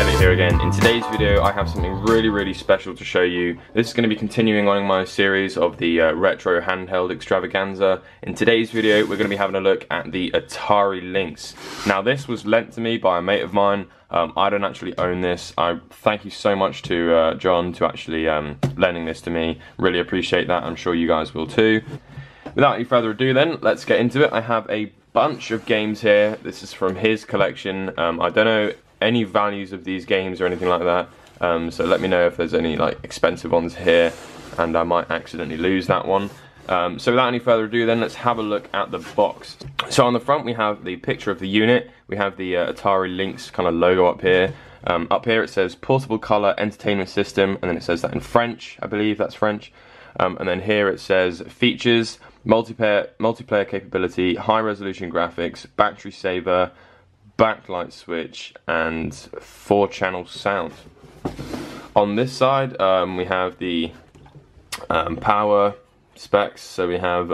Elliot here again. In today's video I have something really special to show you. This is going to be continuing on in my series of the retro handheld extravaganza. In today's video we're going to be having a look at the Atari Lynx. Now this was lent to me by a mate of mine. I don't actually own this. I thank you so much to John to actually lending this to me. Really appreciate that. I'm sure you guys will too. Without any further ado then, let's get into it. I have a bunch of games here. This is from his collection. I don't know any values of these games or anything like that, so let me know if there's any like expensive ones here, and I might accidentally lose that one. So without any further ado then, let's have a look at the box. So on the front we have the picture of the unit, we have the Atari Lynx kind of logo up here. Up here it says Portable Color Entertainment System, and then it says that in French, I believe that's French. And then here it says Features, multiplayer capability, high resolution graphics, battery saver, backlight switch, and 4-channel sound. On this side we have the power specs, so we have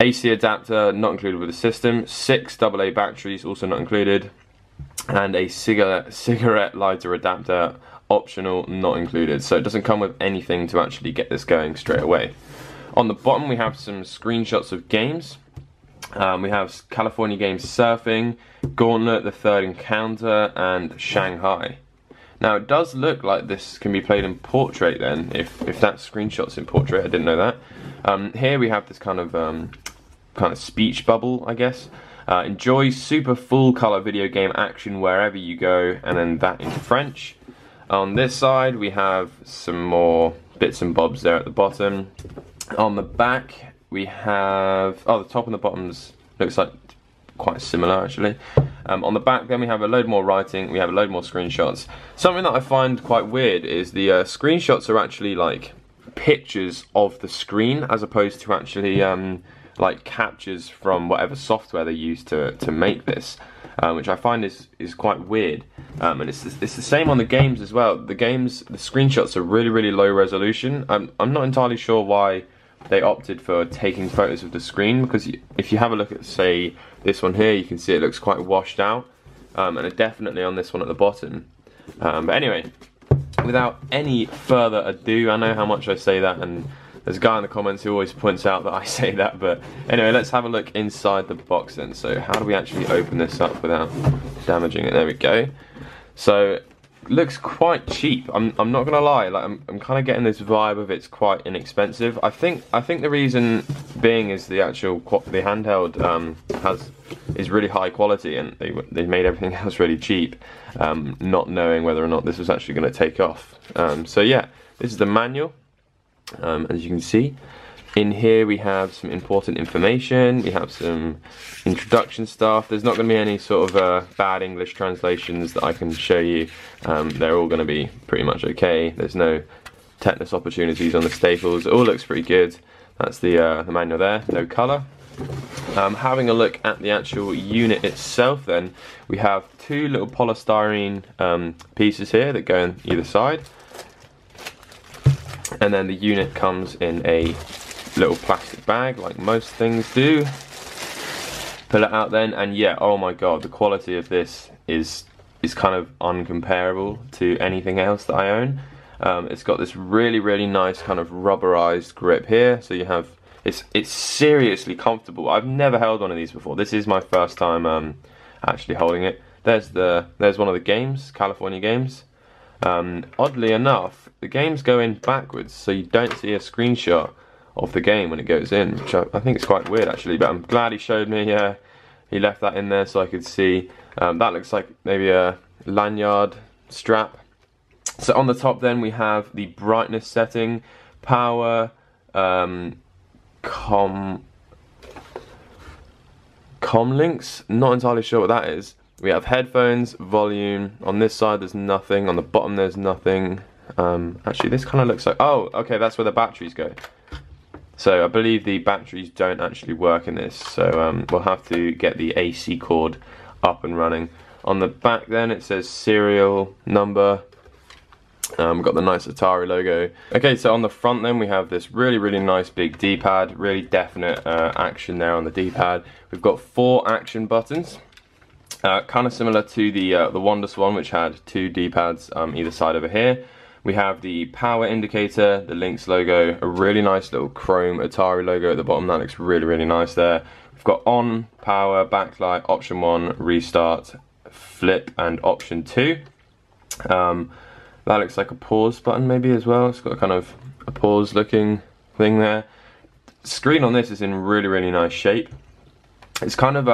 AC adapter, not included with the system, 6 AA batteries, also not included, and a cigarette lighter adapter, optional, not included. So it doesn't come with anything to actually get this going straight away. On the bottom we have some screenshots of games. We have California Games Surfing, Gauntlet, The Third Encounter, and Shanghai. Now it does look like this can be played in portrait then, if that screenshot's in portrait, I didn't know that. Here we have this kind of speech bubble, I guess. Enjoy super full colour video game action wherever you go, and then that in French. On this side we have some more bits and bobs there at the bottom. On the back we have, oh, the top and the bottoms looks like quite similar actually. On the back then we have a load more writing, we have a load more screenshots. Something that I find quite weird is the screenshots are actually like pictures of the screen as opposed to actually like captures from whatever software they use to make this. Which I find is quite weird, and it's the same on the games as well. The games, the screenshots are really low resolution. I'm not entirely sure why they opted for taking photos of the screen, because if you have a look at, say, this one here, you can see it looks quite washed out, and definitely on this one at the bottom. But anyway, without any further ado, I know how much I say that, and there's a guy in the comments who always points out that I say that, but anyway, let's have a look inside the box then. So how do we actually open this up without damaging it? There we go. So looks quite cheap. I'm not gonna lie, like I'm kind of getting this vibe of it's quite inexpensive. I think the reason being is the actual the handheld is really high quality, and they made everything else really cheap, not knowing whether or not this was actually going to take off. So yeah, this is the manual. As you can see, in here we have some important information, we have some introduction stuff. There's not going to be any sort of bad English translations that I can show you. They're all going to be pretty much okay. There's no tetanus opportunities on the staples. It all looks pretty good. That's the manual there, no colour. Having a look at the actual unit itself then, we have two little polystyrene pieces here that go on either side. And then the unit comes in a little plastic bag, like most things do. Pull it out then, and yeah, oh my god, the quality of this is kind of uncomparable to anything else that I own. It's got this really nice kind of rubberized grip here, so you have, it's seriously comfortable. I've never held one of these before. This is my first time actually holding it. There's one of the games, California Games. Oddly enough, the games go in backwards, so you don't see a screenshot of the game when it goes in, which I think is quite weird actually, but I'm glad he showed me. He left that in there so I could see. That looks like maybe a lanyard strap. So on the top then we have the brightness setting, power, comlinks, not entirely sure what that is. We have headphones, volume. On this side there's nothing, on the bottom there's nothing. Actually this kind of looks like, oh okay, that's where the batteries go. So I believe the batteries don't actually work in this, so we'll have to get the AC cord up and running. On the back then it says serial number. We've got the nice Atari logo. Okay, so on the front then we have this really nice big D-pad, really definite action there on the D-pad. We've got 4 action buttons. Kind of similar to the Wonderswan, which had two D-pads either side over here. We have the power indicator, the Lynx logo, a really nice little chrome Atari logo at the bottom. That looks really, really nice there. We've got on, power, backlight, option 1, restart, flip, and option 2. That looks like a pause button maybe as well. It's got a kind of a pause looking thing there. The screen on this is in really, really nice shape. It's kind of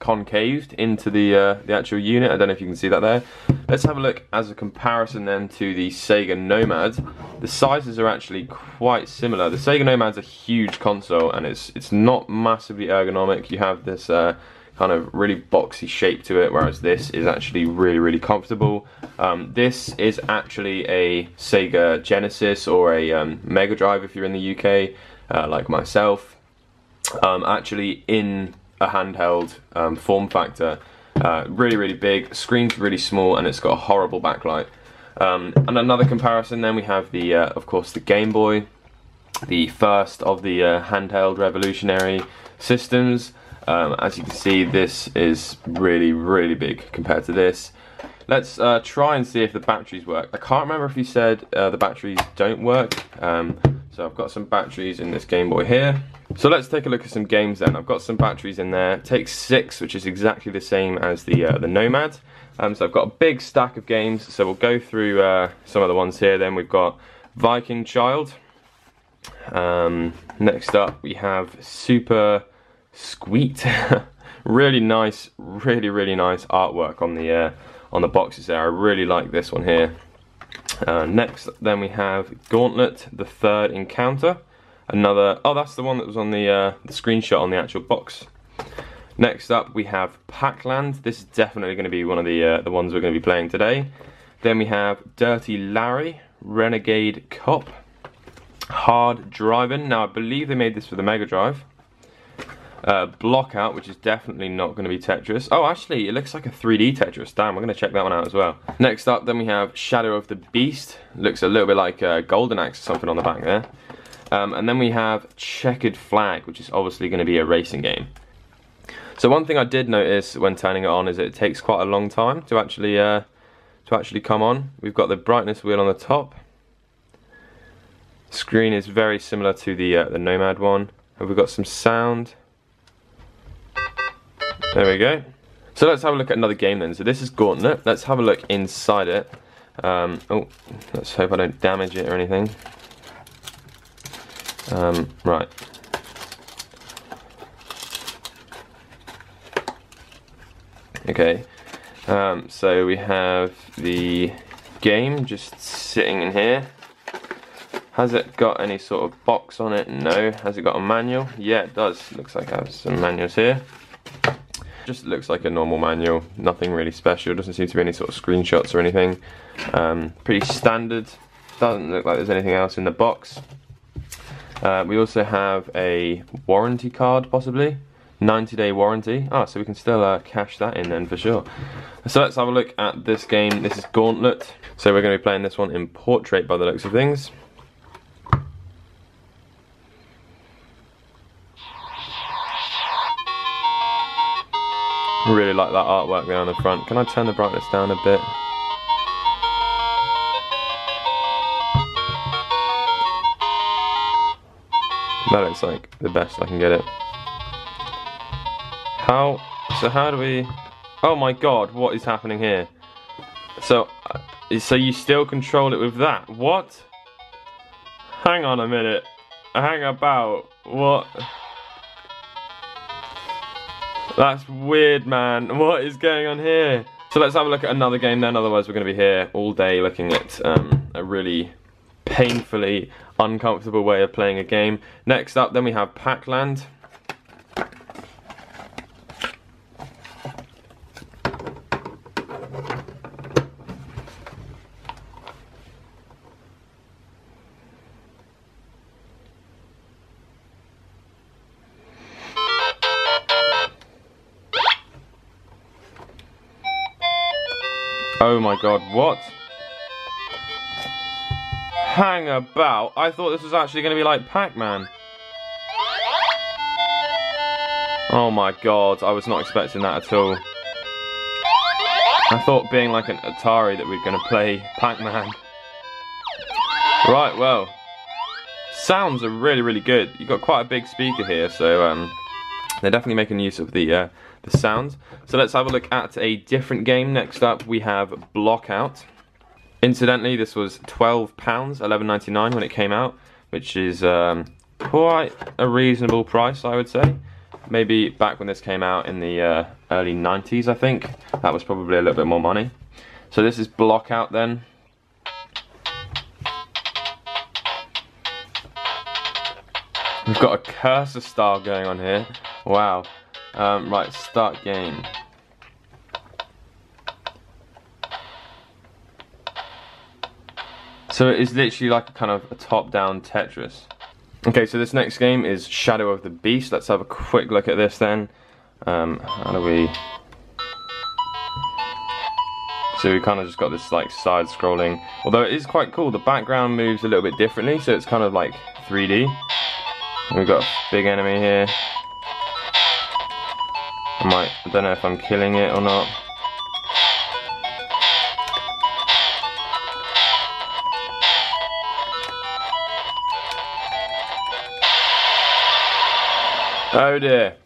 concaved into the actual unit. I don't know if you can see that there. Let's have a look as a comparison then to the Sega Nomad. The sizes are actually quite similar. The Sega Nomad's a huge console and it's not massively ergonomic. You have this kind of really boxy shape to it, whereas this is actually really, really comfortable. This is actually a Sega Genesis or a Mega Drive if you're in the UK, like myself. Actually in a handheld form factor, really, really big, screen's really small, and it's got a horrible backlight. And another comparison then, we have the, of course, the Game Boy, the first of the handheld revolutionary systems. As you can see, this is really, really big compared to this. Let's try and see if the batteries work. I can't remember if you said the batteries don't work. So I've got some batteries in this Game Boy here. So let's take a look at some games then. I've got some batteries in there. It takes 6, which is exactly the same as the Nomad. So I've got a big stack of games. So we'll go through some of the ones here then. We've got Viking Child. Next up we have Super Squeak. Really nice, really, really nice artwork on the boxes there. I really like this one here. Next then we have Gauntlet, the Third Encounter. Another, oh, that's the one that was on the screenshot on the actual box. Next up we have Pac-Land. This is definitely going to be one of the ones we're going to be playing today. Then we have Dirty Larry, Renegade Cop, Hard Driving. Now I believe they made this for the Mega Drive. Blockout, which is definitely not going to be Tetris. Oh, actually, it looks like a 3D Tetris. Damn, we're going to check that one out as well. Next up, then we have Shadow of the Beast. Looks a little bit like Golden Axe or something on the back there. And then we have Checkered Flag, which is obviously going to be a racing game. So one thing I did notice when turning it on is it takes quite a long time to actually come on. We've got the brightness wheel on the top. Screen is very similar to the Nomad one. Have we got some sound? There we go. So let's have a look at another game then. So this is Gauntlet. Let's have a look inside it. Oh, let's hope I don't damage it or anything. Right. Okay. So we have the game just sitting in here. Has it got any sort of box on it? No. Has it got a manual? Yeah, it does. Looks like I have some manuals here. Just looks like a normal manual, nothing really special, doesn't seem to be any sort of screenshots or anything. Pretty standard, doesn't look like there's anything else in the box. We also have a warranty card possibly, 90-day warranty. Ah, so we can still cash that in then for sure. So let's have a look at this game. This is Gauntlet, so we're going to be playing this one in portrait by the looks of things. Really like that artwork there on the front. Can I turn the brightness down a bit? That looks like the best I can get it. How? So how do we? Oh my god! What is happening here? So you still control it with that? What? Hang on a minute. Hang about. What? That's weird, man. What is going on here? So let's have a look at another game then, otherwise we're going to be here all day looking at a really painfully uncomfortable way of playing a game. Next up then we have Pac-Land. Oh my god, what? Hang about. I thought this was actually going to be like Pac-Man. Oh my god, I was not expecting that at all. I thought being like an Atari that we were going to play Pac-Man. Right, well, sounds are really good. You've got quite a big speaker here, so they're definitely making use of the sounds. So let's have a look at a different game. Next up we have Blockout. Incidentally, this was £12, £11.99 when it came out, which is quite a reasonable price, I would say. Maybe back when this came out in the early 90s, I think, that was probably a little bit more money. So this is Blockout then. We've got a cursor style going on here. Wow. Right, start game. So it is literally like a kind of a top-down Tetris. Okay, so this next game is Shadow of the Beast. Let's have a quick look at this then. How do we... So we kind of just got this like side-scrolling. Although it is quite cool, the background moves a little bit differently, so it's kind of like 3D. We've got a big enemy here. I don't know if I'm killing it or not. Oh dear.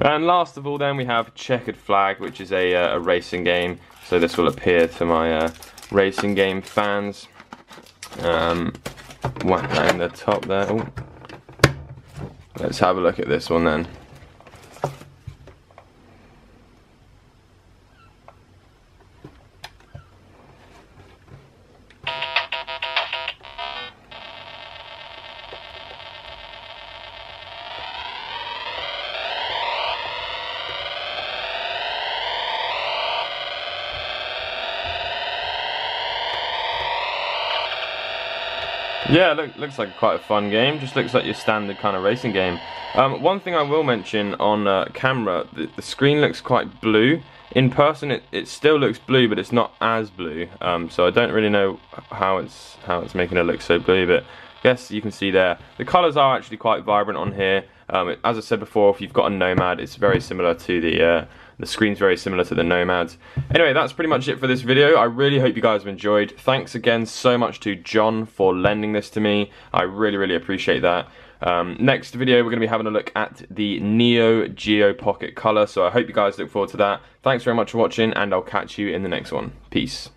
And last of all then we have Checkered Flag, which is a racing game. So this will appear to my racing game fans. Whack that in the top there. Ooh. Let's have a look at this one then. Yeah, looks like quite a fun game. Just looks like your standard kind of racing game. One thing I will mention on camera, the screen looks quite blue. In person, it still looks blue, but it's not as blue. So I don't really know how it's making it look so blue, but I guess you can see there. The colours are actually quite vibrant on here. As I said before, if you've got a Nomad, it's very similar to the screen's very similar to the Nomads. Anyway, that's pretty much it for this video. I really hope you guys have enjoyed. Thanks again so much to John for lending this to me. I really appreciate that. Next video, we're going to be having a look at the Neo Geo Pocket Color, so I hope you guys look forward to that. Thanks very much for watching, and I'll catch you in the next one. Peace.